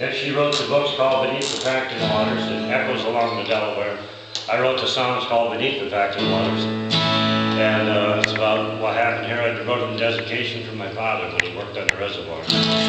Then she wrote the books called Beneath the Pepacton Waters that echoes along the Delaware. I wrote the songs called Beneath the Pepacton Waters. And it's about what happened here. I wrote a dedication for my father when he worked on the reservoir.